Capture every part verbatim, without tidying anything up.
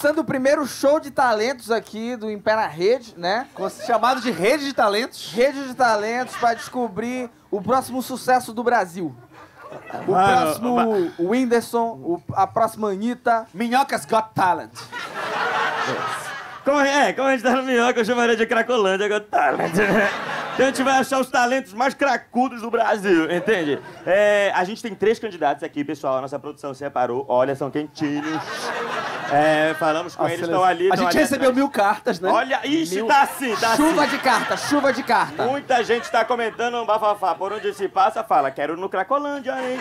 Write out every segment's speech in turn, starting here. começando o primeiro show de talentos aqui do Em Pé na Rede, né? Chamado de Rede de Talentos. Rede de Talentos, para descobrir o próximo sucesso do Brasil. O ah, próximo mas... o Whindersson, o, a próxima Anitta. Minhoca's Got Talent. Yes. Como, é, como a gente tá no Minhoca, eu chamaria de Cracolândia Got Talent, né? Então a gente vai achar os talentos mais cracudos do Brasil, entende? É, a gente tem três candidatos aqui, pessoal. A nossa produção separou. Olha, são quentinhos. É, falamos com nossa, eles, estão ali. A gente ali recebeu atrás. mil cartas, né? Olha, ixi, mil... tá assim, tá assim. Chuva de carta, chuva de carta. Muita gente tá comentando um bafafá. Por onde se passa, fala, quero no Cracolândia, hein?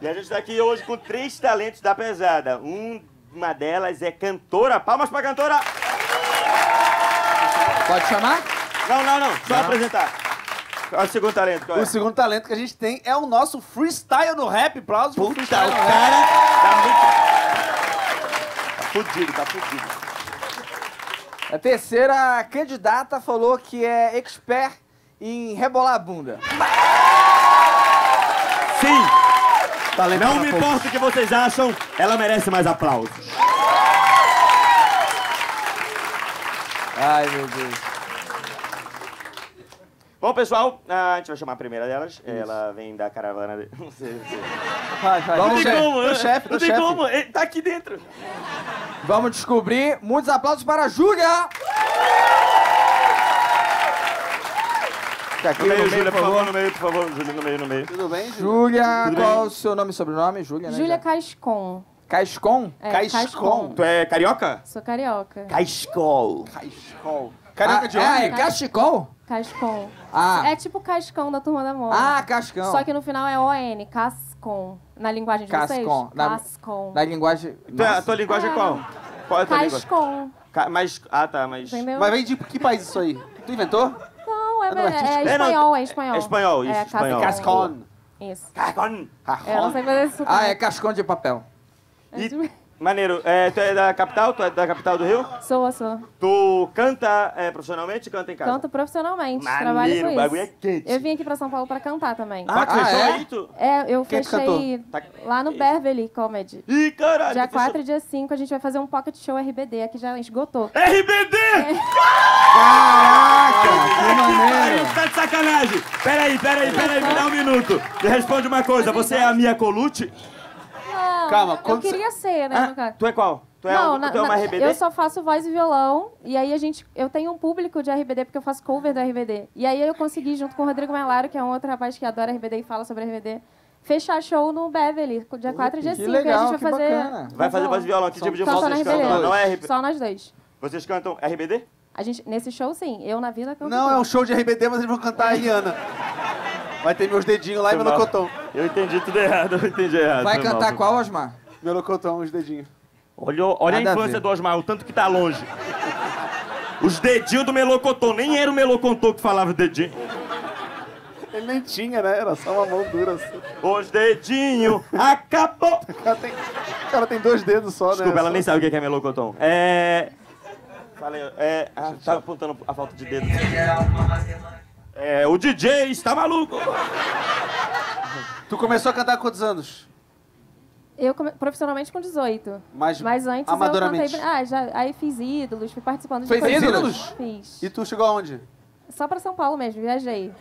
E a gente tá aqui hoje com três talentos da pesada. Um, uma delas é cantora. Palmas pra cantora! Pode chamar? Não, não, não. Só não. apresentar. Qual é o segundo talento? Qual é? O segundo talento que a gente tem é o nosso freestyle no rap. Aplausos pro freestyle. O cara tá muito... Tá fudido, tá fudido. A terceira candidata falou que é expert em rebolar a bunda. Sim. Talento não me importa o que vocês acham, ela merece mais aplausos. Ai, meu Deus. Bom, pessoal, a gente vai chamar a primeira delas. Isso. Ela vem da caravana... De... Não sei, não sei. Vai, vai. Não tem como. Não chefe, não tem chefe. como. Ele tá aqui dentro. Vamos descobrir. Muitos aplausos para a Júlia! Fica aqui no meio, no meio Júlia, por favor. No meio, por favor. Júlia, no meio, no meio. Tudo bem, Júlia? Júlia, qual é o seu nome e sobrenome? Júlia, né? Júlia Cáscon. Cáscon? É, Cáscon. Cáscon. Tu é carioca? Sou carioca. Cáscon. Cáscon. Carioca ah, de onde? É, é Cáscon? Cascon. Ah. É tipo Cascão da Turma da Mônica. Ah, Cascão. Só que no final é O N, Cascon. Na linguagem de Cascon. vocês? Na, Cascon. Na linguagem... Nossa. A tua linguagem é qual? Qual é a tua Cascon. Ca mas... Ah, tá, mas... Entendeu? Mas vem de que país isso aí? Tu inventou? Não, é, é, é, é espanhol, é espanhol. É espanhol, isso, é espanhol. Cascon. Isso. Cascon. É, não sei fazer isso. Ah, é Cascon de papel. E... E... Maneiro. É, tu é da capital? Tu é da capital do Rio? Sou, sou. Tu canta é, profissionalmente e canta em casa? Canto profissionalmente. Maneiro, trabalho com isso. O bagulho é quente. Eu vim aqui pra São Paulo pra cantar também. Ah, ah é? Aí, tu... É, eu Quem fechei tá... lá no Beverly Comedy. Ih, caralho! Dia quatro e dia cinco a gente vai fazer um pocket show R B D, aqui já esgotou. R B D! É. Caraca! Que maneiro! Tá de sacanagem! Peraí, peraí, peraí, me dá um minuto. Me responde uma coisa, você é a Mia Colucci? Calma, eu queria você... ser, né? Ah, tu é qual? Tu é, não, um, na, tu é uma R B D? Eu só faço voz e violão, e aí a gente... Eu tenho um público de R B D, porque eu faço cover da R B D. E aí eu consegui, junto com o Rodrigo Melaro, que é um outro rapaz que adora R B D e fala sobre R B D, fechar show no Beverly, dia quatro e dia cinco, legal, e a gente vai fazer... Bacana. Vai fazer voz e violão, que só, tipo de voz vocês cantam? Não é R B D. Só nós dois. Vocês cantam R B D? A gente, nesse show, sim. Eu, na vida, canto. Não, é um show de R B D, mas eles vão cantar a Rihanna. Vai ter meus dedinhos lá e meu melocotão. Eu entendi tudo errado, eu entendi errado. Vai cantar mal. Qual, Osmar? Melocotão, os dedinhos. Olha, olha a infância a do Osmar, o tanto que tá longe. Os dedinhos do melocotão. Nem era o melocotão que falava dedinho. Ele nem tinha, né? Era só uma mão dura assim. Os dedinhos, acabou! O cara tem, o cara tem dois dedos só, Desculpa, né? Desculpa, ela só... nem sabe o que é melocotão. É... Falei, é... Ah, tá apontando a falta de dedo. É, o D J está maluco! Tu começou a cantar com quantos anos? Eu come... profissionalmente com dezoito. Mas, Mas antes amadoramente? Eu cantei... Ah, já... aí fiz ídolos, fui participando de... Fez coisas. ídolos? Fiz. E tu chegou aonde? Só pra São Paulo mesmo, viajei.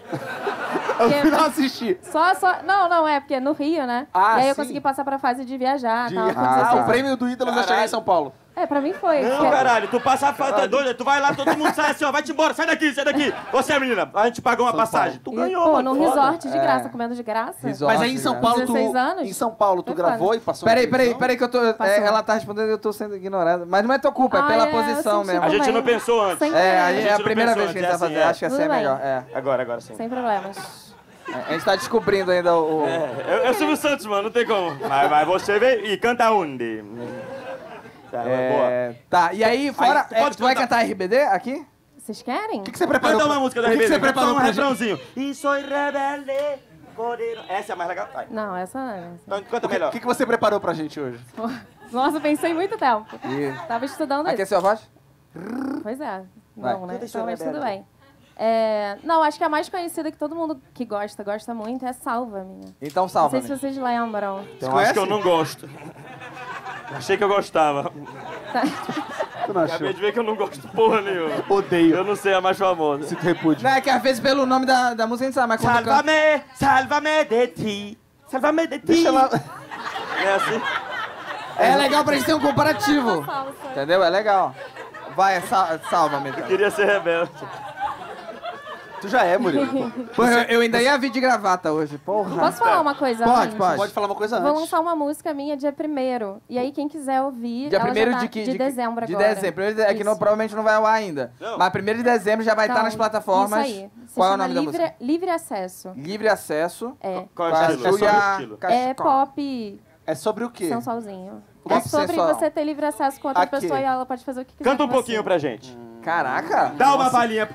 Eu fui lá assistir. Só, só... Não, não, é, porque é no Rio, né? Ah, e aí sim. eu consegui passar pra fase de viajar. De... Tal, ah, o prêmio do ídolos já cheguei em São Paulo. É, pra mim foi. Não, porque... caralho, tu passa a fase doida, tu vai lá, todo mundo sai assim, ó, vai-te embora, sai daqui, sai daqui. Você, menina, a gente pagou uma São passagem. Paulo. Tu ganhou, Pô, num resort de graça, é. comendo de graça. Resort, Mas aí em São Paulo, tu, anos, em São Paulo, tu gravou anos. e passou... Peraí, peraí, peraí, que eu tô... É, ela tá respondendo e eu tô sendo ignorada. Mas não é tua culpa, ah, é pela é, posição mesmo. A gente não pensou antes. Sem é, a gente é a primeira vez que a gente tá fazendo, acho que essa é melhor. Agora, agora sim. Sem problemas. A gente tá descobrindo ainda o... É, eu sou o Santos, mano, não tem como. Mas você vem e canta onde? Tá, é... boa. Tá, e aí, fora. Aí, tu é, pode tu vai cantar R B D aqui? Vocês querem? O que, que você preparou? Canta uma música da R B D. O que, que você preparou? Um refrãozinho. E sou rebelde, cordeiro. Essa é a mais legal? Ai. Não, essa não é. Então, canta melhor. O que, que você preparou pra gente hoje? Nossa, pensei muito tempo. E... Tava estudando isso. Aqui é a sua voz? Pois é. Vai. Não, né? Então, mas tudo bem. É, não, acho que a mais conhecida que todo mundo que gosta, gosta muito, é Salva-me. Então, Salva-me. Não sei se vocês lembram. Então, eu acho que eu não gosto. Achei que eu gostava. Tu não achou? Acabei de ver que eu não gosto porra nenhuma. Odeio. Eu não sei, é a mais famosa. Se tu repúdio. Não, é que às vezes pelo nome da, da música a gente sabe, mas quando Salva-me, eu canto... salva-me de ti, salva-me de ti. Deixa lá... É assim? É, é legal pra gente ter um comparativo. Entendeu? É legal. Vai, é sal Salva-me. Eu queria ser rebelde. Tu já é, Murilo. Pô, eu, eu ainda ia vir de gravata hoje, porra. Posso falar uma coisa pode, antes? Pode, pode. falar uma coisa antes. Vou lançar uma música minha dia primeiro. E aí, quem quiser ouvir, dia ela primeiro já tá de, que, de, de dezembro agora. De dezembro. É que não, provavelmente não vai ao ar ainda. Não. Mas primeiro de dezembro já vai estar então, tá nas plataformas. Isso aí. Se Qual é o nome livre, da música? Livre Acesso. Livre Acesso. É. Qual é o estilo? É, estilo. é pop. É sobre o quê? Sensualzinho. O é sobre sensual. Você ter livre acesso com outra Aqui. pessoa e ela pode fazer o que quiser. Canta um pouquinho pra gente. Hum. Caraca! Dá uma palhinha. É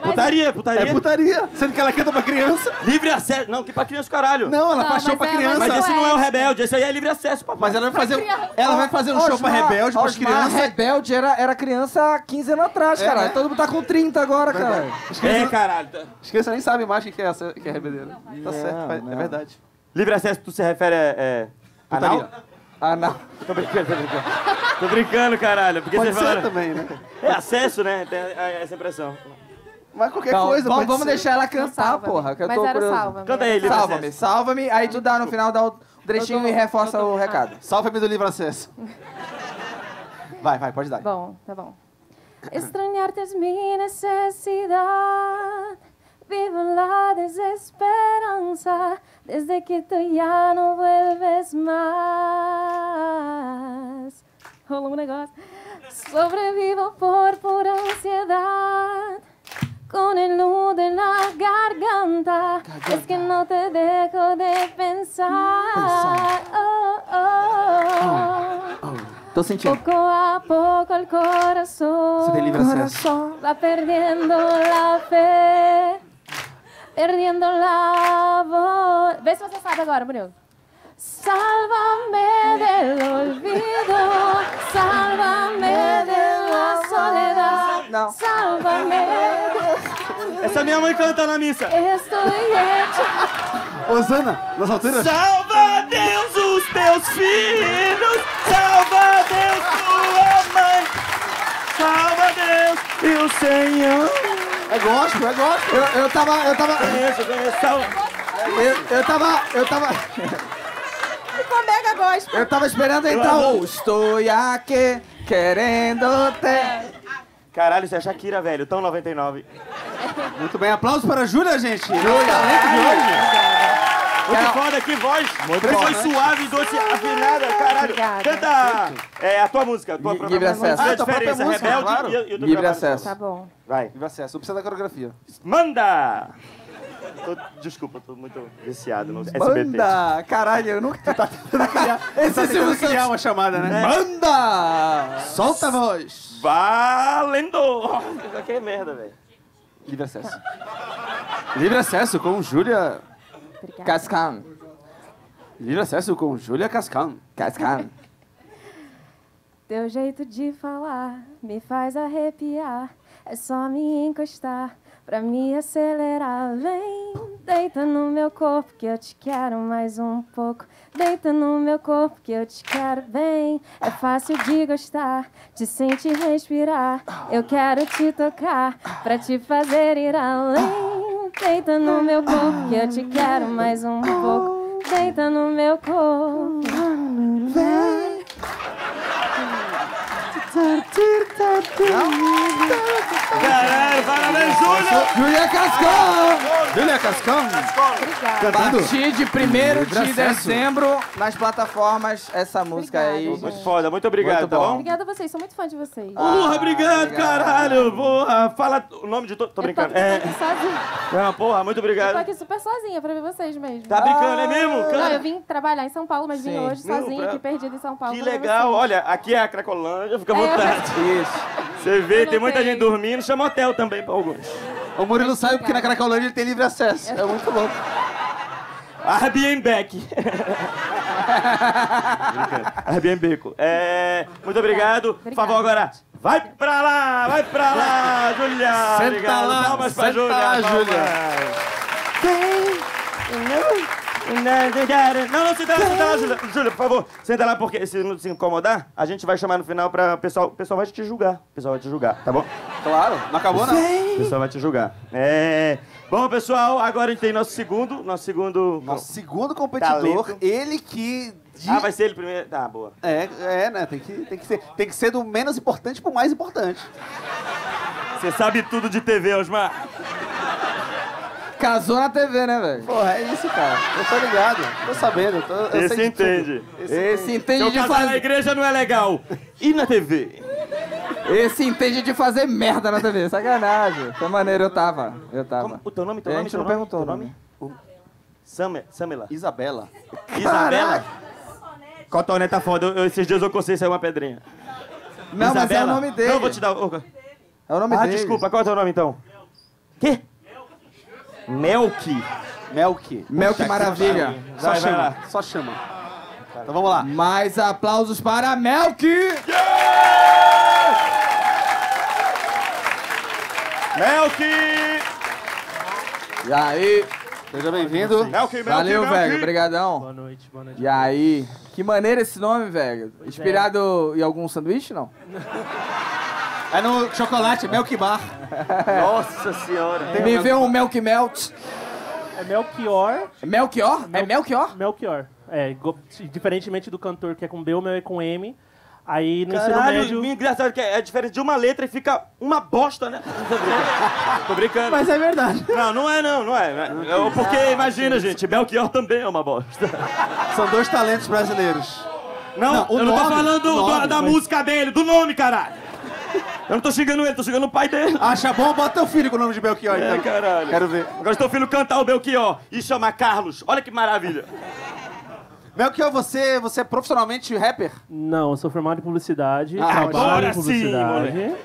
putaria, é putaria. É putaria. Sendo que ela canta pra criança. Livre acesso. Não, que pra criança, caralho. Não, ela faz show pra criança. Mas esse não é o Rebelde, esse aí é livre acesso, papai. Mas ela vai fazer, ela vai fazer um show pra Rebelde, pras crianças. Mas Rebelde era, era criança há quinze anos atrás, cara. Todo mundo tá com trinta agora, cara. É, caralho. As crianças nem sabem mais o que é R B D. Tá certo, é verdade. Livre acesso, tu se refere a anal? Anal. Tô brincando, tô brincando. Tô brincando, caralho. Porque pode ser falaram... também, né? É acesso, né? Tem essa impressão. Mas qualquer então, coisa, vamos, vamos deixar ela cantar, porra. Que eu Mas tô era Salva-me. Canta aí, Livre Salva-me, Acesso. Salva-me. Aí tu dá no final, dá o trechinho tô... e reforça tô... o recado. Ah. Salva-me do Livre Acesso. Vai, vai, pode dar. Bom, tá bom. Estranhar-te és minha necessidade, vivo la desesperança, desde que tu já não vuelves mais. Rolou um negócio. Sobrevivo por pura ansiedad, com el nudo na garganta, garganta. Es que no te dejo de pensar. pensar. Oh, oh, oh. Oh, oh. Tô sentindo. Pouco a pouco el corazón. Se delibra corazón. Va perdiendo la fe, perdiendo la voz. Vê se você sabe agora, Murilo. Sálvame del olvido, sálvame de la soledad, não. Sálvame. Essa minha mãe canta na missa. Estou hecho. Osana, nas alturas. Salva Deus os teus filhos, salva Deus tua mãe, salva Deus e o Senhor. É gospel, é gospel. Eu, eu tava, eu tava. Conheço, conheço. Salva. Eu, eu tava, eu tava. Mega gospel. Eu tava esperando então. Eu estou aqui querendo ter. Caralho, isso é Shakira, velho. Tão noventa e nove. Muito bem, aplausos para a Júlia, gente. Júlia, talento de hoje. Muito Carol. Foda, que voz. Muito que voz suave, doce, afinada. Caralho. Canta é, a tua música. A tua própria Livre música. Acesso. Ah, a tua própria música, Rebelde, claro. E eu, eu Livre Acesso. Tá bom. Vai. Livre Acesso. Não precisa da coreografia. Manda! Tô, desculpa, tô muito viciado no S B T. Manda! Caralho, eu nunca... Tu tá tentando criar, esse tá tentando criar uma chamada, né? Manda! Solta a voz! Valendo! Isso aqui é merda, velho. Livre Acesso. Livre Acesso com Júlia... Cascan. Livre Acesso com Júlia Cascan. Cascan. Teu jeito de falar me faz arrepiar. É só me encostar pra me acelerar. Vem, deita no meu corpo que eu te quero mais um pouco. Deita no meu corpo que eu te quero bem. É fácil de gostar, te sentir respirar. Eu quero te tocar pra te fazer ir além. Deita no meu corpo que eu te quero mais um pouco. Deita no meu corpo. Vem. Caralho, parabéns, Júlia! Júlia Cáscon! Júlia Cáscon! A partir de primeiro de dezembro, nas plataformas, essa música aí. Muito foda, muito obrigado, tá bom? Obrigada a vocês, sou muito fã de vocês. Porra, obrigado, caralho! Porra, fala o nome de todo... Tô brincando. Eu tô aqui sozinha. Porra, muito obrigado. Eu tô aqui super sozinha, pra ver vocês mesmo. Tá brincando, é mesmo? Não, eu vim trabalhar em São Paulo, mas vim hoje sozinha, aqui perdida em São Paulo. Que legal, olha, aqui é a Cracolândia, fica à vontade. Isso. Você vê, tem muita gente dormindo. Chama hotel também pra alguns. O Murilo sabe porque na Cracolândia ele tem livre acesso. É muito louco. Airbnb. Airbnb. É, muito obrigado. Por favor, agora vai pra lá, vai pra lá. Júlia, Júlia. Senta obrigado. Lá, palmas pra Júlia. Lá, Júlia. Não, não, senta lá, senta lá, Júlia. Júlia, por favor, senta lá, porque se não se incomodar, a gente vai chamar no final pra... O pessoal, pessoal vai te julgar. O pessoal vai te julgar, tá bom? Claro, não acabou, não. O pessoal vai te julgar. É... Bom, pessoal, agora a gente tem nosso segundo, nosso segundo... Nosso segundo competidor, talento. Ele que... De... Ah, vai ser ele primeiro? Tá, boa. É, é né? Tem que, tem, que ser, tem que ser do menos importante pro mais importante. Você sabe tudo de T V, Osmar. Casou na T V, né, velho? Porra, é isso, cara. Eu tô ligado, tô sabendo. Eu tô, eu Esse, entende. Esse, Esse entende. Esse entende então, de fazer... na igreja não é legal. E na T V? Esse entende de fazer merda na T V, sacanagem. Foi maneiro, eu tava, eu tava. Como? O teu nome, teu nome, a gente não nome, perguntou o nome. nome. Samela. Samela. Isabela. Isabela? Cotoneta foda, eu, esses dias eu consegui sair uma pedrinha. Não, Isabela. Mas é o nome dele. Não, vou te dar o... É o nome ah, dele. Ah, desculpa, qual é o teu nome, então? Quê? Melk. Melk. Melk maravilha. Só vai, chama, vai lá. Só chama. Então vamos lá. Mais aplausos para Melk! Yeah! Melk! E aí? Seja bem-vindo. Valeu, Melk. Velho. Obrigadão. Boa noite, boa noite. E aí? Que maneiro esse nome, velho. Pois inspirado é. Em algum sanduíche, não? É no chocolate, Melk Bar. Nossa senhora. É, me vê um Melk Melt. É Belchior. É Belchior? É Belchior? Belchior. É, diferentemente do cantor, que é com B, o meu é com M. Aí no ensino médio... engraçado que é diferente de uma letra e fica uma bosta, né? Tô brincando. Tô brincando. Mas é verdade. Não, não é não, não é. Porque, imagina, gente, Belchior também é uma bosta. São dois talentos brasileiros. Não, não o eu nome, não tô falando nome, do, da mas... música dele, do nome, caralho. Eu não tô xingando ele, tô xingando o pai dele. Acha bom, bota teu filho com o nome de Belchior, então. É, caralho. Quero ver. Agora teu filho cantar o Belchior e chamar Carlos. Olha que maravilha. Belchior, você, você é profissionalmente rapper? Não, eu sou formado em publicidade. Ah, trabalho agora em publicidade. Sim, moleque.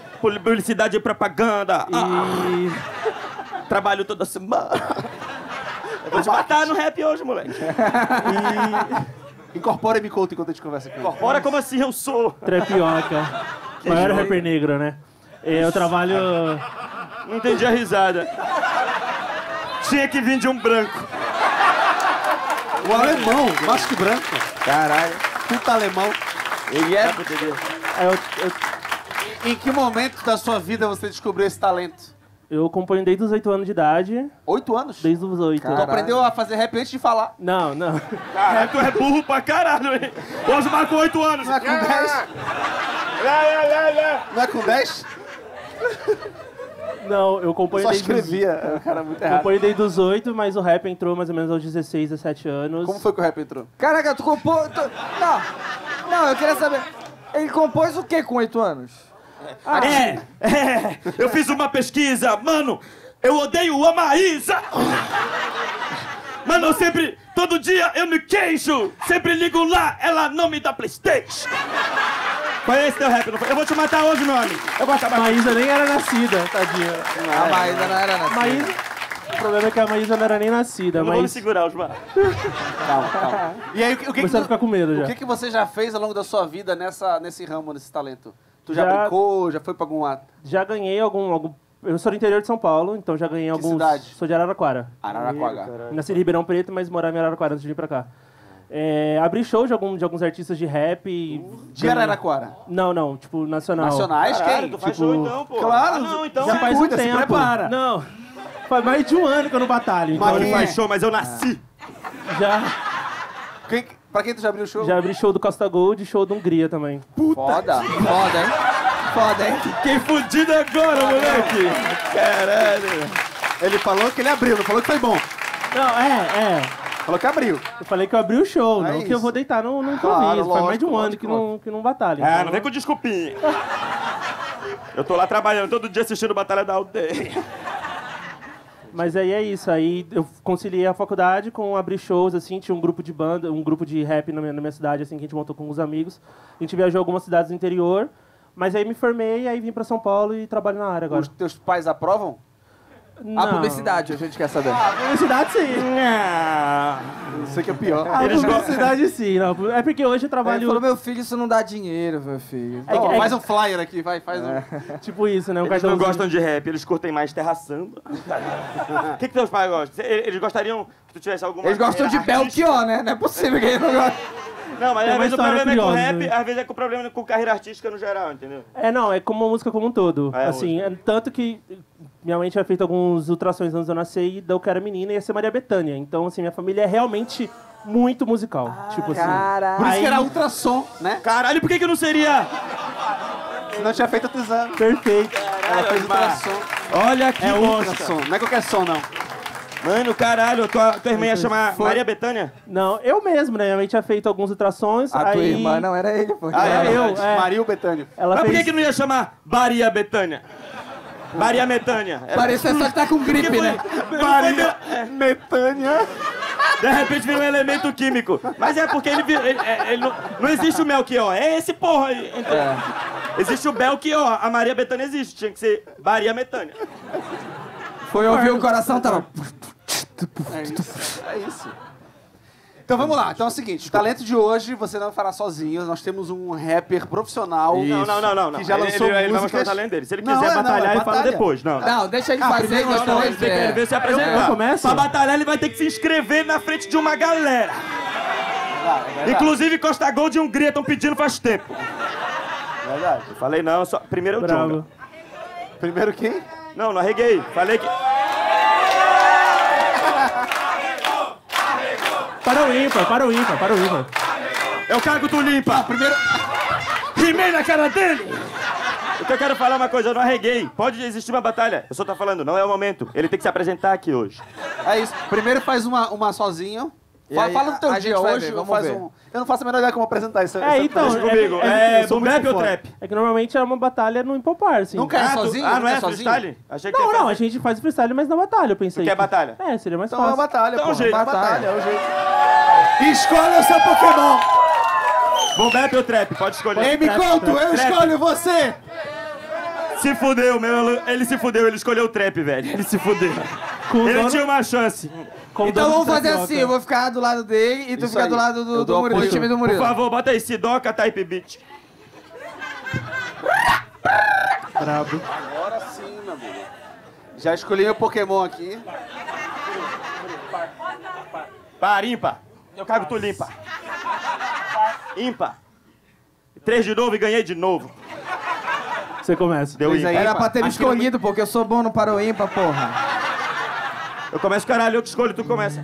Publicidade e propaganda. E... Ah, trabalho toda semana. Eu vou te matar no rap hoje, moleque. E... Incorpora-me, Couto, enquanto a gente conversa aqui. Incorpora como assim eu sou? Trepioca. Maior rapper negro, né? Eu trabalho... Não entendi a risada. Tinha que vir de um branco. O alemão, gosto de branco. Caralho, puta alemão. Ele é... Eu, eu... Em que momento da sua vida você descobriu esse talento? Eu componho desde os oito anos de idade. Oito anos? Desde os oito. Tu aprendeu a fazer rap antes de falar? Não, não. Caralho, tu é burro pra caralho, hein? Hoje marcou oito anos. Não é com dez? Não é com dez? Não, eu acompanho só escrevia, dos... cara, muito errado. Eu acompanho desde os oito, mas o rap entrou mais ou menos aos dezesseis, dezessete anos. Como foi que o rap entrou? Caraca, tu compôs... Tu... Não, não, eu queria saber... Ele compôs o quê com oito anos? Ah, é, é, eu fiz uma pesquisa, mano, eu odeio a Maísa. Mano, eu sempre, todo dia eu me queixo, sempre ligo lá, ela não me dá Playstation. Foi esse teu rap, não foi? Eu vou te matar hoje, meu amigo. Eu gosto da Maísa nem era nascida, tadinha. Não, a Maísa não era nascida. Maísa... O problema é que a Maísa não era nem nascida, mas... Não vou me segurar, Osmar. Calma, calma. E aí, o que, o que, que, tu... com medo já. O que, que você já fez ao longo da sua vida nessa, nesse ramo, nesse talento? Tu já, já brincou, já foi pra algum ato? Já ganhei algum... algum... Eu sou do interior de São Paulo, então já ganhei alguns... Que cidade? Sou de Araraquara. Araraquara. Nasci em Ribeirão Preto, mas morava em Araraquara antes de vir pra cá. É, abri show de, algum, de alguns artistas de rap. De Araraquara? Não, não, tipo, nacional. Nacionais? Caralho, quem? Tu faz tipo... show então, pô. Claro, ah, não, então. Já faz cuida, um tempo. Se prepara. Não, faz mais de um ano que eu não batalho. Então. Mas ele faz show, mas eu nasci. Ah. Já. Quem, pra quem tu já abriu show? Já abri show do Costa Gold e show do Hungria também. Puta. Foda, que... foda, hein? Foda, hein? Fiquei fudido agora, ah, moleque. Caralho. Ele falou que ele abriu, não falou que foi bom. Não, é, é. Falou que abriu. Eu falei que eu abri o show, não, não que eu vou deitar no improviso. Claro, faz mais de um lógico, ano que não, que não batalha. É, então... não vem com desculpinha. Eu tô lá trabalhando todo dia assistindo Batalha da Aldeia. Mas aí é isso, aí eu conciliei a faculdade com abrir shows, assim, tinha um grupo de banda, um grupo de rap na minha, na minha cidade, assim, que a gente montou com uns amigos. A gente viajou algumas cidades do interior, mas aí me formei, aí vim pra São Paulo e trabalho na área agora. Os teus pais aprovam? Não. A publicidade, a gente quer saber. Ah, a publicidade, sim. Não. Isso aqui é pior. A Eles publicidade, gostam. Sim. Não. É porque hoje eu trabalho... Ele falou, meu filho, isso não dá dinheiro, meu filho. É, oh, é, faz um flyer aqui, vai, faz é. um... Tipo isso, né? Um eles não gostam de rap, eles curtem mais terra samba. O que que teus pais gostam? Eles gostariam que tu tivesse alguma... Eles gostam de Belchior, né? Não é possível que eles não gostem. Não, mas às vezes o problema é com o rap, às vezes é com o problema com carreira artística no geral, entendeu? É, não, é como uma música como um todo. É, assim, é, tanto que minha mãe tinha feito alguns ultrassons antes de eu nascer e daí eu que era menina e ia ser Maria Bethânia. Então, assim, minha família é realmente muito musical. Ah, tipo assim. Caralho. Por isso que era ultrassom, né? Caralho, por que que não seria? Se não tinha feito outros anos. Perfeito. Caralho, ela fez ultrassom. Olha que ultrassom. Não é qualquer som, não. Mano, caralho, tua, tua irmã ia chamar Maria Bethânia? Não, eu mesmo, né? Minha mãe tinha feito alguns ultrassons. A aí... tua irmã não era ele, pô. Ah, era eu. É. Maria Bethânia. Ela Mas fez... por que que não ia chamar Maria Bethânia? Maria Bethânia. Parece só que tá com gripe, foi... né? Maria Bethânia. De repente vem um elemento químico. Mas é porque ele, ele, ele não, não existe o Melchior, é esse porra aí. Então, é. Existe o Belchior, a Maria Bethânia existe. Tinha que ser Maria Bethânia. Foi ouvir o coração, tava... É isso. É isso. Então vamos lá. Então é o seguinte, o talento de hoje você não fará sozinho. Nós temos um rapper profissional. Não, não, não, não, não. Que já lançou ele, ele vai mostrar o talento dele. Se ele quiser não, batalhar, não, ele batalha. Fala depois. Não, não deixa ele ah, fazer. Não, não, não, ele tem que ver se apresentar. Pra batalhar, ele vai ter que se inscrever na frente de uma galera. É Inclusive, Costa Gold e Hungria estão pedindo faz tempo. É verdade. Eu falei não, só... primeiro o Djonga. Primeiro quem? Não, não arreguei. Falei que... Para o ímpar, para o ímpar, para o ímpar. Eu cago, tu limpa. Ah, primeiro... Rimei na cara dele! O que eu quero falar uma coisa, eu não arreguei. Pode existir uma batalha. Eu só tô falando, não é o momento. Ele tem que se apresentar aqui hoje. É isso. Primeiro faz uma, uma sozinho. Fala, aí, fala do teu a dia hoje, ver, faz um... Eu não faço a menor ideia como apresentar isso. É, então... É, comigo. é, é, é do rap ou trap? É que normalmente é uma batalha no impopar, assim. Nunca é sozinho? Ah, não é freestyle? Achei que não, não, a gente faz freestyle, mas na batalha, eu pensei. Tu quer batalha? É, seria mais fácil. Então é uma batalha, então, pô. Jeito. É batalha, é o jeito. Escolha o seu Pokémon. Boom bap ou trap? Pode escolher. Ei, me conta, eu escolho você. Se fudeu, meu. Ele se fudeu, ele escolheu o trap, velho. Ele se fudeu. Ele tinha uma chance. Então vamos fazer assim, eu vou ficar do lado dele e tu fica do lado do, do, Murilo, do time do Murilo. Por favor, bota aí, Sidoca Type Beat. Brabo. Agora sim, meu amigo. Já escolhi meu Pokémon aqui. Par, ímpar. Eu cago, tu limpa. Ímpar. Três de novo e ganhei de novo. Você começa. Deu ímpar. Era pra ter me escolhido, pô, que eu sou bom no Parou Ímpar, porra. Eu começo, caralho, eu que escolho, tu começa.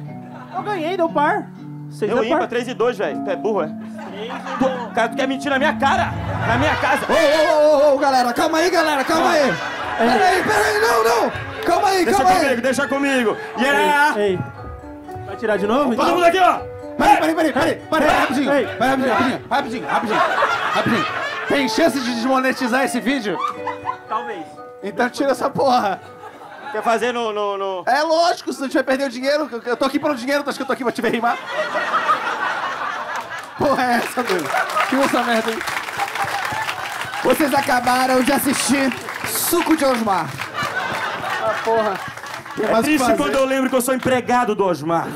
Eu ganhei, deu par. Seis deu ímpar, três e dois, velho. Tu é burro, é? Tu, cara, tu quer mentir na minha cara? Na minha casa? Ô, ô, ô, ô, galera, calma aí, galera, calma aí. Ei. Pera aí, pera aí, não, não. Calma aí, deixa calma comigo, aí. Deixa comigo, deixa comigo. Yeah. Ei, ei. Vai tirar de novo? Todo mundo aqui, ó. Peraí, peraí, peraí, peraí. Peraí, rapidinho. Ei. Vai, rapidinho, rapidinho, rapidinho, rapidinho, rapidinho. Tem chance de desmonetizar esse vídeo? Talvez. Então tira essa porra. Quer fazer no, no, no... É lógico, se não tiver perder o dinheiro. Eu tô aqui pelo dinheiro, tu acha que eu tô aqui pra te ver rimar? Porra, é essa, doido? Que essa merda, hein? Vocês acabaram de assistir Suco de Osmar. Ah, porra. É triste quando eu lembro que eu sou empregado do Osmar.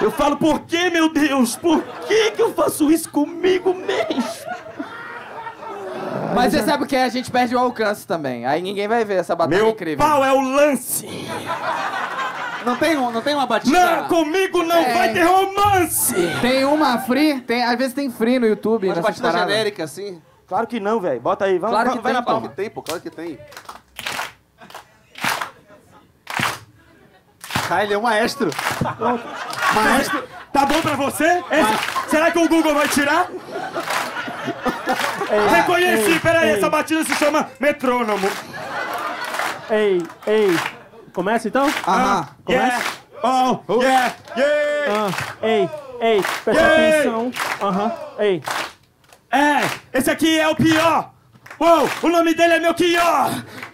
Eu falo, por que, meu Deus? Por que que eu faço isso comigo mesmo? Mas você sabe o que é? A gente perde o alcance também. Aí ninguém vai ver essa batalha. Meu incrível. Meu pau é o lance. Não tem, um, não tem uma batida? Não, comigo não é. Vai ter romance. Tem uma free, tem, às vezes tem free no YouTube. Uma batida parada. Genérica, assim? Claro que não, velho. Bota aí, vamos, claro que vai tem, na palma. Claro que tem, pô, claro que tem. Ah, ele é um maestro. Maestro. Tá bom pra você? Esse... Será que o Google vai tirar? Ei, reconheci, ei, peraí, ei. Essa batida se chama metrônomo. Ei, ei. Começa então? Aham. Uh, yeah. Começa? Oh, yeah, yeah. Uh, ei, ei, presta yeah. atenção. Aham, uh -huh. ei. É, esse aqui é o pior. Uou, o nome dele é Melchior.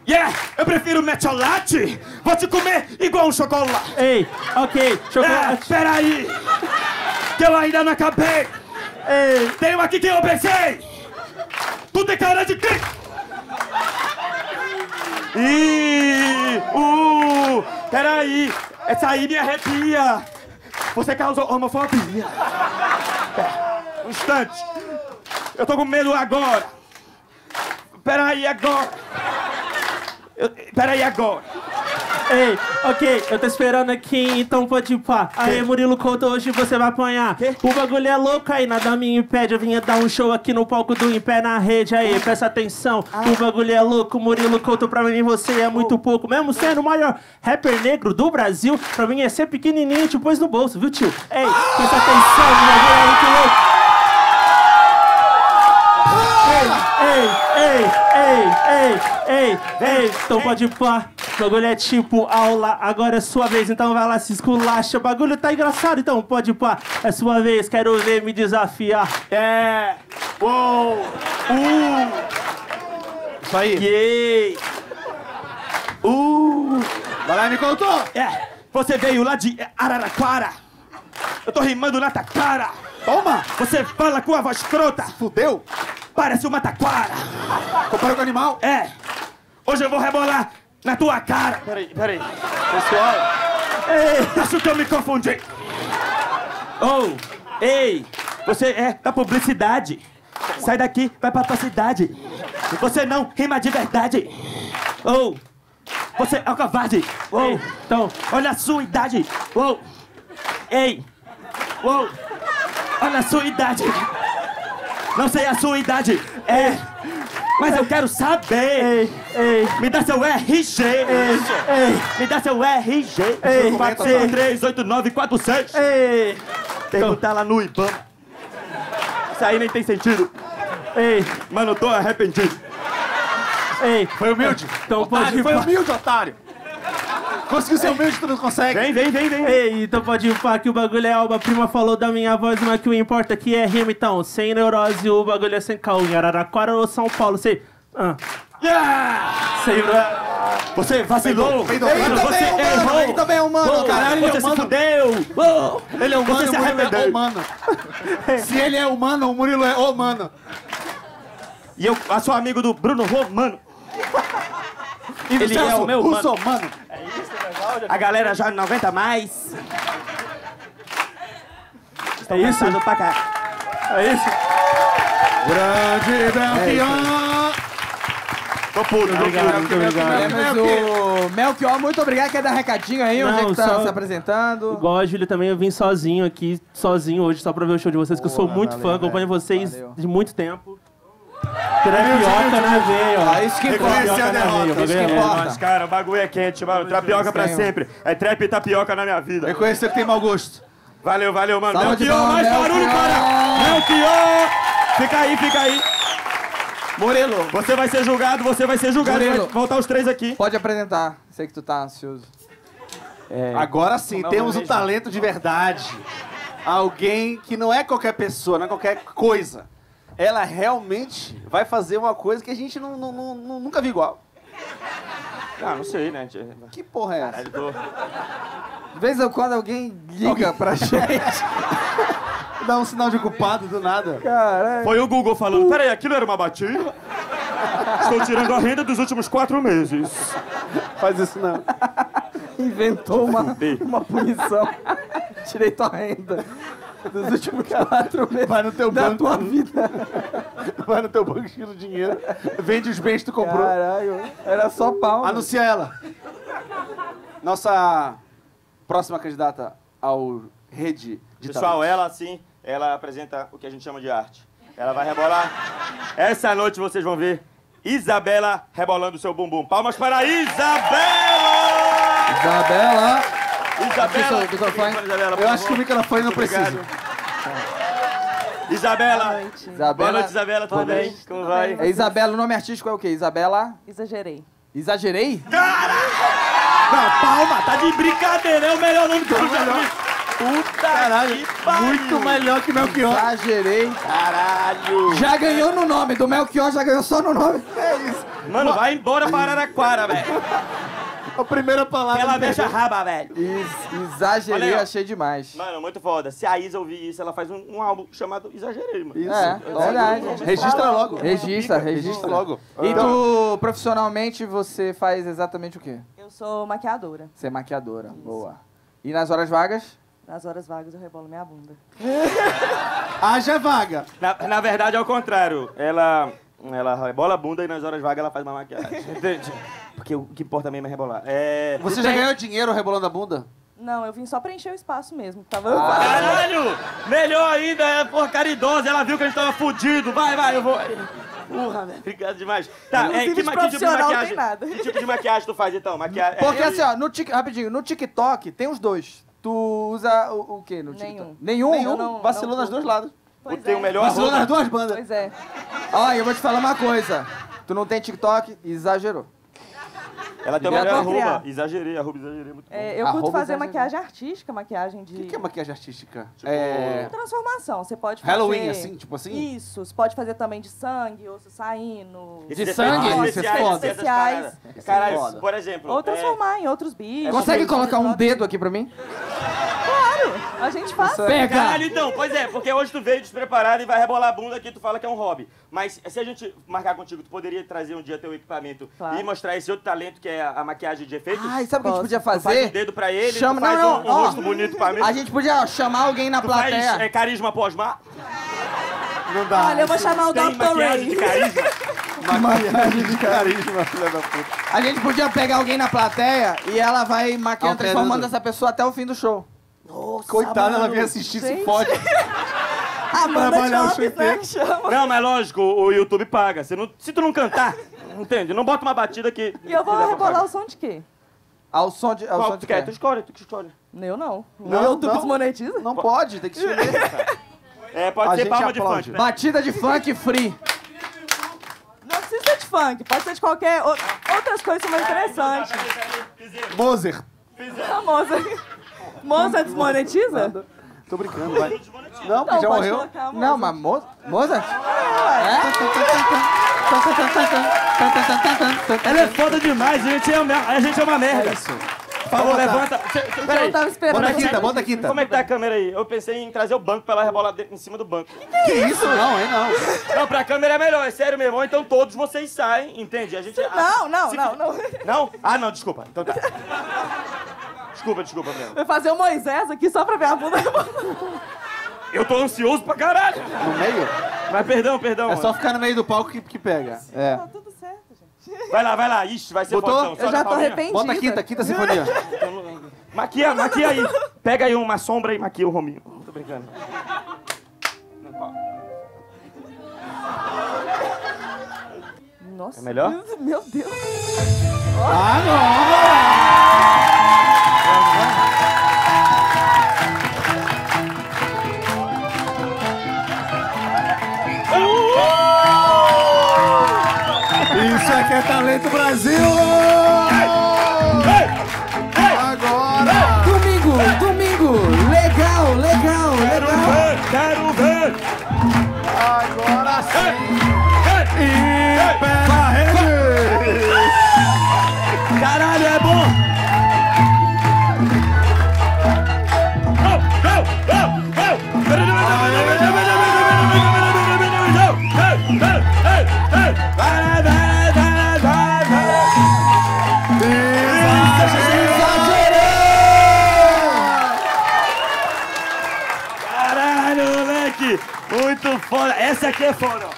Yeah, eu prefiro metiolate. Vou te comer igual um chocolate. Ei, ok, chocolate. É, peraí, que eu ainda não acabei. Ei, tem um aqui que eu pensei. Tu tem cara de quem? E... Uh. Peraí, essa aí me arrepia. Você causou homofobia. Pera, um instante. Eu tô com medo agora. Peraí, agora. Eu, peraí, agora. Ei, ok, eu tô esperando aqui, então pode ir pá. Aê, Murilo Couto, hoje você vai apanhar. Que? O bagulho é louco aí, nada me impede. Eu vinha dar um show aqui no palco do Em Pé na Rede. Aí, presta atenção, ah. O bagulho é louco. Murilo Couto, pra mim você é muito pouco. Mesmo sendo o maior rapper negro do Brasil, pra mim é ser pequenininho, te pôs no bolso, viu tio? Ei, ah. Presta atenção, minha mulher é muito louco. Ei, ei, ei, ei, ei, ei, ei, então pode ir pá. O bagulho é tipo aula, agora é sua vez, então vai lá, se esculacha. O bagulho tá engraçado, então pode pá. É sua vez, quero ver me desafiar. É. Uou. Uh. Isso aí. Gay. Uh. Vai lá, me contou. É. Você veio lá de Araraquara. Eu tô rimando na taquara. Toma. Você fala com a voz crota. Fudeu. Parece uma taquara. Comparou com o animal? É. Hoje eu vou rebolar. Na tua cara! Peraí, peraí. Pessoal. Ei, acho que eu me confundi. Oh, ei, você é da publicidade. Sai daqui, vai pra tua cidade. Você não rima de verdade. Oh, você é um covarde. Oh, então, olha a sua idade. Oh, ei, oh, olha a sua idade. Não sei a sua idade. É. Mas eu quero saber. Ei, ei. Me dá seu R G. Ei, ei. Me dá seu R G. Ei, quatro três oito nove quatro seis. Ei. Perguntar lá no IBAMA. Isso aí nem tem sentido. Ei. Mano, eu tô arrependido. Ei. Foi humilde? Então otário, pode ir foi humilde, otário. Conseguiu ser humilde, tu não consegue. Vem, vem, vem, vem. Ei, então pode ir pá, que o bagulho é alba. A prima falou da minha voz, mas que o importa que é rima, então. Sem neurose, o bagulho é sem caô. Araraquara ou São Paulo, sei. Ah. Yeah! Sei, você vacilou. Ele também é humano, ele também é humano. Caralho, ele é humano. Ele é humano, o Murilo é humano. Se ele é humano, o Murilo é humano. E eu sou amigo do Bruno Romano. E ele é o meu russo humano. A galera já não aguenta mais. É isso? Pra cá. É isso? Grande Belchior! Tô puro, obrigado, muito obrigado. Temos o Belchior, muito obrigado. Quer dar recadinho aí? Onde é que tá se apresentando? Igual a Júlia também, eu vim sozinho aqui, sozinho hoje, só pra ver o show de vocês, que eu sou muito fã, acompanho vocês de muito tempo. Trapioca na veia, ó. Ah, isso que reconheceu a derrota, isso que importa. Mas, cara, o bagulho é quente, mano. Trapioca pra sempre. É trap e tapioca na minha vida. Reconheceu que tem mau gosto. Valeu, valeu, mano. Belchior, mais barulho, cara! Belchior! Fica aí, fica aí. Murilo. Você vai ser julgado, você vai ser julgado. Vai voltar os três aqui. Pode apresentar. Sei que tu tá ansioso. É. Agora sim, temos um talento de verdade. Alguém que não é qualquer pessoa, não é qualquer coisa. Ela realmente vai fazer uma coisa que a gente não, não, não, não, nunca viu igual. Ah, não sei, né? Que porra é essa? Caralho, tô... De vez em quando alguém liga pra gente. Dá um sinal de culpado do nada. Caralho. Foi o Google falando, uh. peraí, aquilo era uma batida? Estou tirando a renda dos últimos quatro meses. Faz isso não. Inventou uma, uma punição. Tirei tua renda. Dos últimos quatro meses. Vai no teu da banco. Tua vida. Vai no teu banco, tira o dinheiro. Vende os bens que tu comprou. Caralho, era só pau. Anuncia ela. Nossa próxima candidata ao Rede de Talentos. Pessoal, ela sim, ela apresenta o que a gente chama de arte. Ela vai rebolar. Essa noite vocês vão ver Isabela rebolando seu bumbum. Palmas para Isabela! Isabela! Isabela, aqui, Isabela, Isabela, eu acho que o microfone não precisa. Isabela. Boa noite. Isabela, boa noite, Isabela, tudo bem? Noite. Como vai? É, Isabela, o nome artístico é o quê? Isabela? Exagerei. Exagerei? Cara! Não, palma, tá de brincadeira, é o melhor nome que eu já vi. Puta caralho, que pariu. Muito melhor que Belchior. Exagerei. Caralho. Já ganhou no nome, do Belchior já ganhou só no nome. É isso. Mano, vai embora para Araraquara, velho. A primeira palavra... Ela mexe a raba, velho. Ex exagerei, valeu. Achei demais. Mano, muito foda. Se a Isa ouvir isso, ela faz um, um álbum chamado Exagerei, mano. Isso, é, é verdade. É. Registra logo. Registra, registra logo. E tu, profissionalmente, você faz exatamente o quê? Eu Eu sou maquiadora. Você é maquiadora, isso. Boa. E nas horas vagas? Nas horas vagas eu rebolo minha bunda. Haja vaga! Na, na verdade, é o contrário. Ela, ela rebola a bunda e nas horas vagas ela faz uma maquiagem. Entende? Porque o que importa mesmo é rebolar. É... Você já ganhou dinheiro rebolando a bunda? Não, eu vim só preencher o espaço mesmo. Tava... Ah, caralho! Melhor ainda, é porra caridosa. Ela viu que a gente tava fudido. Vai, vai, eu vou... Porra, velho. Obrigado demais. Tá, é, que, que tipo de maquiagem? Nada. Que tipo de maquiagem tu faz, então? Maquiagem... Porque é, assim, ó, no tic... rapidinho, no TikTok tem os dois. Tu usa o, o quê no TikTok? Nenhum. Nenhum? Nenhum? Vacilou nas duas lados. Pois é. O melhor vacilou roupa. Nas duas bandas. Pois é. Olha, eu vou te falar uma coisa. Tu não tem TikTok, exagerou. Ela tem uma arroba, exagerei, arroba, exagerei, muito bom. É, eu curto arroba fazer exagerei. Maquiagem artística, maquiagem de... O que, que é maquiagem artística? Tipo, é... transformação, você pode fazer... Halloween, assim, tipo assim? Isso, você pode fazer também de sangue, osso saindo... De, de sangue? Isso é foda. Especiais. Caralho, por exemplo... Ou transformar é... em outros bichos. Consegue colocar um dedo aqui pra mim? Claro, a gente faz. Pega! Caralho, então, pois é, porque hoje tu veio despreparado e vai rebolar a bunda aqui, tu fala que é um hobby. Mas se a gente marcar contigo, tu poderia trazer um dia teu equipamento claro. E mostrar esse outro talento que é a, a maquiagem de efeitos? Ah, e sabe o que a gente podia fazer? Tu faz um dedo pra ele, chama... tu faz não, não. um, um oh. rosto bonito pra mim. A gente podia chamar alguém na tu plateia. Faz, é carisma pós-mar? Não dá. Olha, eu vou chamar o Doutor Ray. Maquiagem de carisma? Maquiagem de carisma, filha da puta. A gente podia pegar alguém na plateia e ela vai maquiando, transformando essa pessoa até o fim do show. Nossa, coitada, ela vem assistir, se fode. Ah, trabalhar o show inteiro. Não, mas lógico, o YouTube paga. Se, não, se tu não cantar, entende? Não bota uma batida que... E eu vou rebolar o som de quê? Ao som de... Ao qual som tu de quer? Tu escolhe, tu que escolhe. Eu não. Não, não, tu desmonetiza? Não pode, tem que escolher. É, pode a ser palma aplaude. De funk. Né? Batida de funk free. Não precisa de funk, pode ser de qualquer... Outras coisas são mais interessantes. Mozart. Ah, Mozart. Mozart desmonetiza? Tô brincando, vai. Não, porque já morreu. Não, mas Mozart? Mozart? É? Ela é foda demais, a gente é, a gente é uma merda. Por favor, levanta. Peraí. Eu tava esperando. Bota a quinta, bota a quinta. Como é que tá a câmera aí? Eu pensei em trazer o banco pra ela rebolar em cima do banco. Que, que, é que isso? Não, hein, não. Não, pra câmera é melhor, é sério, meu irmão. Então todos vocês saem, entende? A gente... Não, não, não, não. Não? Ah, não, desculpa. Então tá. Desculpa, desculpa mesmo. Vai fazer o Moisés aqui só pra ver a bunda. Eu tô ansioso pra caralho. No meio? Mas perdão, perdão. É mano. Só ficar no meio do palco que, que pega. Sim, é. Tá tudo certo, gente. Vai lá, vai lá. Ixi, vai ser botão. Eu já tô arrependido. Bota a quinta, quinta sinfonia. Maquia, maquia aí. Pega aí uma sombra e maquia o Rominho. Tô brincando. Nossa. É melhor? Meu Deus. Ah, não! Isso aqui é Talento Brasil! Agora! Domingo, domingo! Legal, legal, legal! Quero ver, quero ver! Agora sim! Em Pé na Rede! Caralho, é bom! Muito foda. Essa aqui é foda, ó.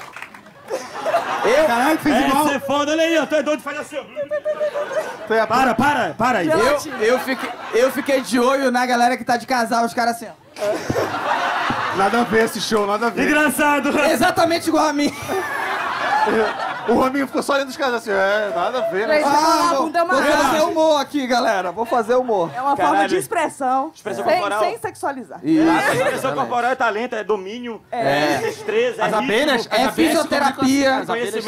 Eu? Caralho, fiz essa igual. Essa é foda. Olha aí, ó. Tu é doido de fazer assim, ó. Para, para, para aí. Eu, eu, fiquei, eu fiquei de olho na galera que tá de casal, os caras assim, ó. Nada a ver esse show, nada a ver. Engraçado. Exatamente igual a mim. O Rominho ficou só olhando os caras assim, é, nada a ver, né? Ah, vou, vou fazer humor aqui, galera, vou fazer humor. É uma caralho. Forma de expressão, expressão é. Corporal. Sem, sem sexualizar. Isso. É. Expressão corporal é talento, é domínio, é destreza, é, é. As abelhas, é fisioterapia. As abelhas,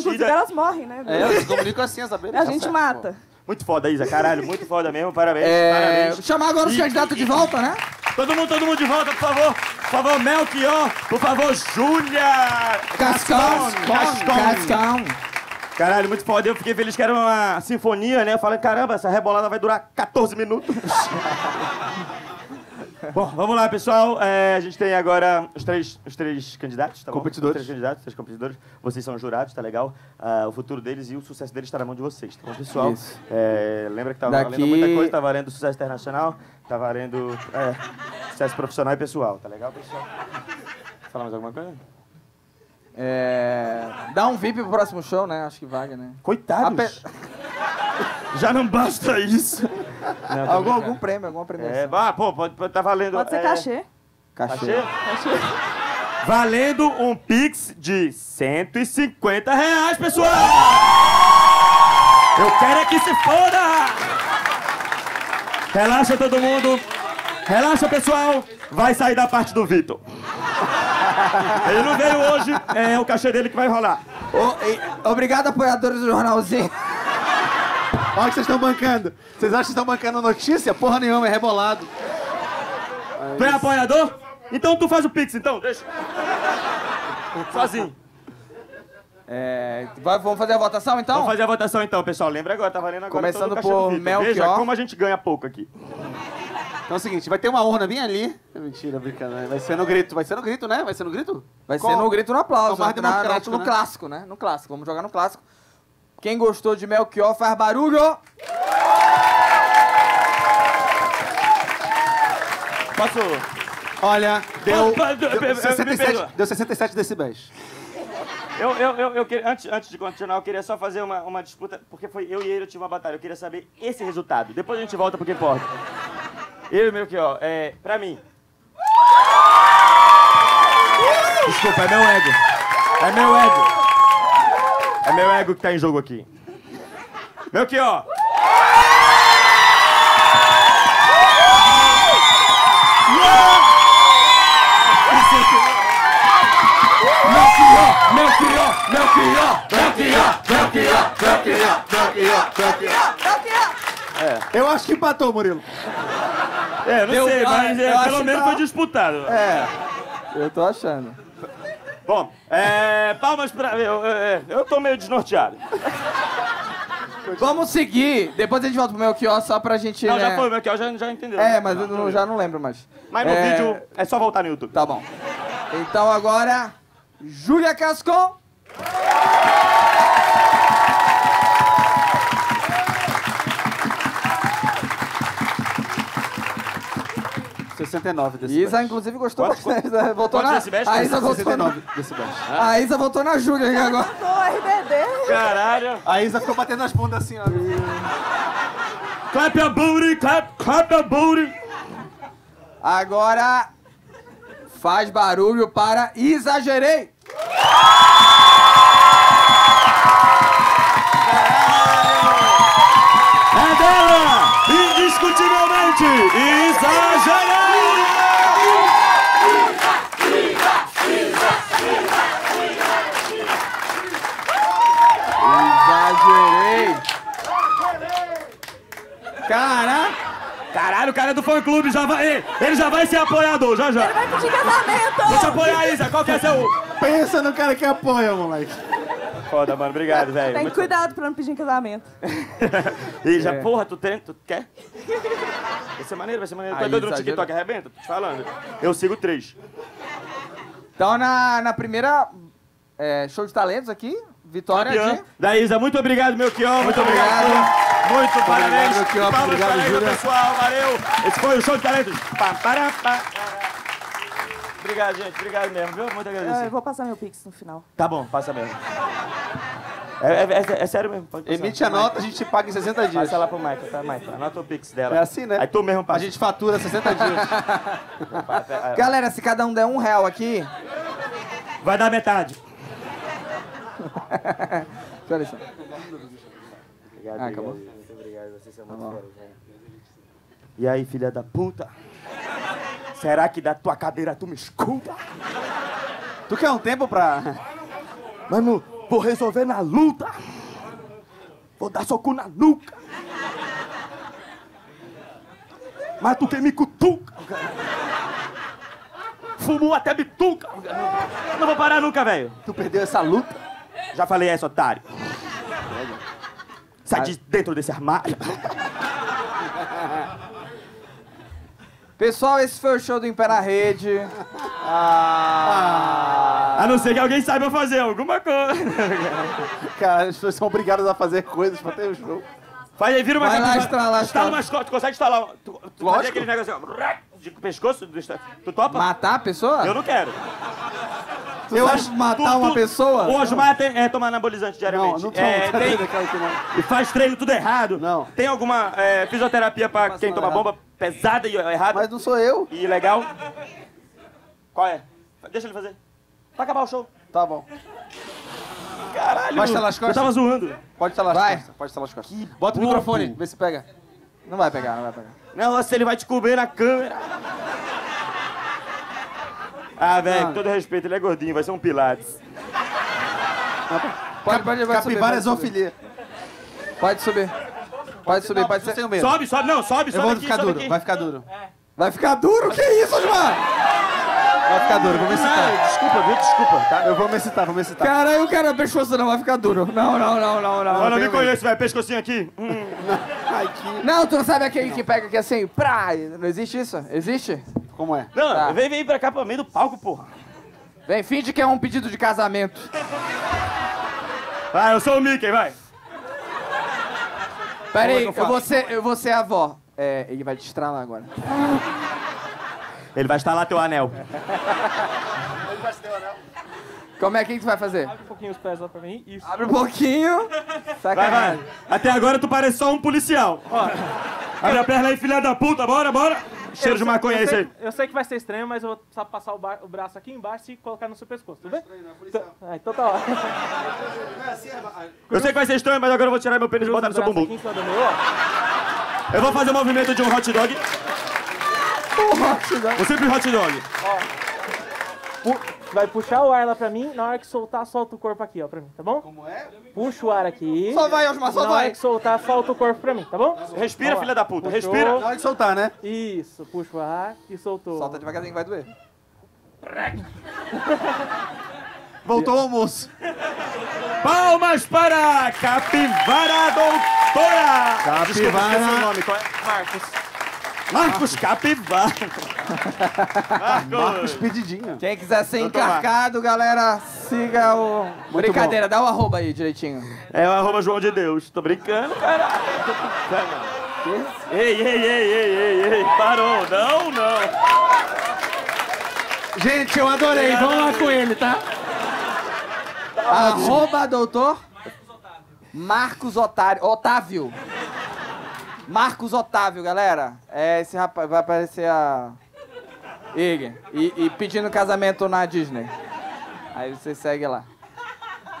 inclusive, elas morrem, né? É, elas se comunicam assim, as abelhas. A gente mata. Muito foda, Isa, caralho, muito foda mesmo, parabéns, é... parabéns. Chamar agora os candidatos de volta, né? Todo mundo, todo mundo de volta, por favor. Por favor, Belchior. Por favor, Júlia Cáscon. Cáscon. Caralho, muito foda. Eu fiquei feliz que era uma sinfonia, né? Eu falei, caramba, essa rebolada vai durar quatorze minutos. Bom, vamos lá, pessoal. É, a gente tem agora os três, os três candidatos, tá competidores. Bom? Os três candidatos, os três competidores. Vocês são jurados, tá legal? Uh, o futuro deles e o sucesso deles está na mão de vocês, tá bom, pessoal? É, lembra que tá Daqui... valendo muita coisa, tá valendo sucesso internacional, tá valendo é, sucesso profissional e pessoal, tá legal, pessoal? Falar mais alguma coisa? É... Dá um V I P pro próximo show, né? Acho que vaga, né? Coitados! Pe... Já não basta isso! Não, algum, algum prêmio, alguma premiação. É, ah, pô, pode, pode tá valendo... Pode ser é... cachê. Cachê? Cachê. Valendo um Pix de cento e cinquenta reais, pessoal! Eu quero é que se foda! Relaxa, todo mundo! Relaxa, pessoal! Vai sair da parte do Vitor. Ele não veio hoje, é o cachê dele que vai rolar. Oh, e... Obrigado, apoiadores do jornalzinho. Olha o que vocês estão bancando. Vocês acham que estão bancando notícia? Porra nenhuma, é rebolado. Mas... Tu é apoiador? Então tu faz o Pix, então, deixa. Sozinho. É... Vai, vamos fazer a votação, então? Vamos fazer a votação, então, pessoal. Lembra agora, tá valendo agora. Começando por Melchior. Veja como a gente ganha pouco aqui. Então é o seguinte, vai ter uma urna bem ali. Mentira, brincadeira. Vai ser no grito. Vai ser no grito, né? Vai ser no grito? Vai Qual? ser no grito no aplauso. Mais democrático, no, no, no né? clássico, né? No clássico. Vamos jogar no clássico. Quem gostou de Melchior faz barulho! Posso? Olha, deu, deu, sessenta e sete, deu sessenta e sete decibéis. Eu, eu, eu, eu queria, antes, antes de continuar, eu queria só fazer uma, uma disputa, porque foi eu e ele, eu tive uma batalha. Eu queria saber esse resultado. Depois a gente volta pro que importa. Eu e o meu aqui, ó, é... Pra mim. Desculpa, é meu ego. É meu ego. É meu ego que tá em jogo aqui. Meu aqui, ó. Meu crió, meu crió, meu crió, meu crió, meu crió, meu crió, meu crió. É. Eu acho que empatou, Murilo. É, não eu, sei, mas eu, eu pelo menos tá... foi disputado. É, eu tô achando. Bom, é, palmas pra... Eu, eu, eu tô meio desnorteado. Vamos seguir. Depois a gente volta pro meu quiosque só pra gente... Não, né... já foi, o meu quiosque já, já entendeu. É, mas não, eu não, já não lembro mais. Mas no é... vídeo é só voltar no YouTube. Tá bom. Então agora, Júlia Cáscon. sessenta e nove decibéis. Isa, inclusive, gostou bastante. Né? Voltou na... A Isa voltou na... Ah. A Isa voltou na Júlia agora. Ah, R B D. Caralho. A Isa ficou batendo nas bundas assim, ó. Clap your booty, clap, clap your booty. Agora, faz barulho para Exagerei. Caralho. É dela, indiscutivelmente, Exagerei. Cara... Caralho, o cara é do fã-clube, já vai... Ele já vai ser apoiador, já, já. Ele vai pedir casamento! Vou te apoiar, Isa, qual que é seu... Pensa no cara que apoia, moleque. Foda, mano, obrigado, velho. Tem que cuidado pra não pedir em casamento. Isa, é. porra, tu tem, tu quer? Vai ser maneiro, vai ser maneiro. Tu é doido no TikTok, arrebenta? Tô te falando. Eu sigo três. Então, na, na primeira... É, show de talentos aqui, vitória de... da Isa, muito obrigado, meu Kion, muito obrigado. obrigado. Muito obrigado, parabéns, palmas obrigado, para Júlia. Aí, pessoal, valeu. Esse foi o Show de Talentos. Pá, pará, pá. Obrigado, gente, obrigado mesmo, viu? Muito agradecido. Eu vou passar meu Pix no final. Tá bom, passa mesmo. É, é, é, é sério mesmo, pode passar. Emite a nota, a gente te paga em sessenta dias. Passa lá pro Maicon, tá, Maicon? Anota o Pix dela. É assim, né? Aí tu mesmo passa. A gente fatura sessenta dias. Galera, se cada um der um real aqui... Vai dar metade. Só deixa. Obrigado, ah, acabou? Obrigado, muito obrigado. Vocês são muito caros, né? E aí, filha da puta? Será que da tua cadeira tu me escuta? Tu quer um tempo pra... Mano, vou resolver na luta. Vou dar soco na nuca. Mas tu quer me cutuca. Fumou até bituca. Não vou parar nunca, velho. Tu perdeu essa luta? Já falei essa, otário. Sai de dentro desse armário. Pessoal, esse foi o show do Em Pé na Rede. Ah... Ah... A não ser que alguém saiba fazer alguma coisa. Cara, as pessoas são obrigadas a fazer coisas pra ter o show. Faz aí, vira uma... Vai lá, estralar, estrala o mascote. Tu consegue instalar... Tu, tu faz aquele negócio de pescoço? Tu topa? Matar a pessoa? Eu não quero. Tu eu acho matar tu, uma tu, pessoa? O Osmar tem, é tomar anabolizante diariamente. Não, não é, tem, tem, não. E faz treino tudo errado. Não. Tem alguma é, fisioterapia pra não quem toma errado. Bomba pesada e errada? Mas não sou eu. E legal? Qual é? Deixa ele fazer. Vai acabar o show. Tá bom. Caralho. Pode instalar as costas? Eu tava zoando. Pode instalar as costas. Pode instalar as costas. Que bota o microfone. Pô. Vê se pega. Não vai pegar, não vai pegar. Nossa, ele vai te cobrir na câmera. Ah, velho, com todo respeito, ele é gordinho, vai ser um pilates. Pode, pode, vai Capivara zoofilia. Pode subir. Pode subir, pode ser. Sobe, sobe, não, sobe, sobe. Eu vou ficar duro, vai ficar duro. Vai ficar duro? Que isso, Osmar? Vai ficar duro, vou me excitar. Desculpa, viu? Desculpa, tá? Eu vou me excitar, vou me excitar. Caralho, o cara pescoço não vai ficar duro. Não, não, não, não, não. Eu não me conheço, velho, pescocinho aqui. Não, tu não sabe aquele que pega aqui assim, pra... Não existe isso? Existe? Como é? Não, tá. vem, vem pra cá pro meio do palco, porra. Vem, finge que é um pedido de casamento. Vai, eu sou o Mickey, vai. Peraí, eu, eu, vou ser, eu vou ser a avó. É, ele vai te estralar agora. Ele vai estralar teu anel. Ele vai ser teu anel. Como é que tu vai fazer? Abre um pouquinho os pés lá pra mim. Isso. Abre um pouquinho. Sacanagem. Vai, vai. Até agora tu parece só um policial. Ó. Abre a perna aí, filha da puta, bora, bora. Cheiro de maconha aí, aí. Eu sei que vai ser estranho, mas eu vou só passar o, bar, o braço aqui embaixo e colocar no seu pescoço, tudo bem? Ah, então tá ótimo. Eu sei que vai ser estranho, mas agora eu vou tirar meu pênis e botar no seu bumbum. Eu vou fazer o movimento de um hot dog. Um hot dog. Um simples hot dog. Vai puxar o ar lá pra mim, na hora que soltar, solta o corpo aqui, ó, pra mim, tá bom? Como é? Puxa o ar aqui. Só vai, Osmar, só vai. Na hora que soltar, solta o corpo pra mim, tá bom? Respira, filha da puta, puxou. Respira. Na hora de soltar, né? Isso, puxa o ar e soltou. Solta devagarzinho que vai doer. Voltou o almoço. Palmas para a Capivara Doutora! Capivara... Desculpa, esqueci o nome, qual é? Marcos. Marcos Capivara. Marcos. Marcos Pedidinho. Quem quiser ser encarcado, galera, siga o... Muito Brincadeira, bom. Dá o um arroba aí direitinho. É o arroba João de Deus. Tô brincando, caralho. Ei, ei, ei, ei, ei, ei. Parou. Não, não. Gente, eu adorei. Vamos lá com ele, tá? tá arroba doutor... Marcos Otávio. Marcos Otávio. Otávio. Marcos Otávio, galera. É, esse rapaz vai aparecer a... Ig. E, e pedindo casamento na Disney. Aí você segue lá.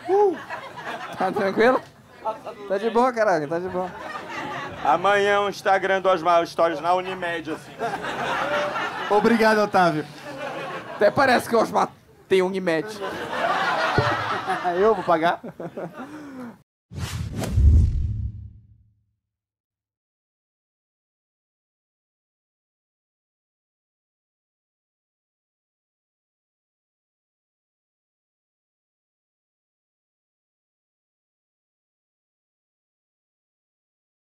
Uh, tá tranquilo? Tá de boa, caralho. Tá de boa. Amanhã o Instagram do Osmar Stories na Unimed, assim. Obrigado, Otávio. Até parece que o Osmar tem Unimed. Eu vou pagar.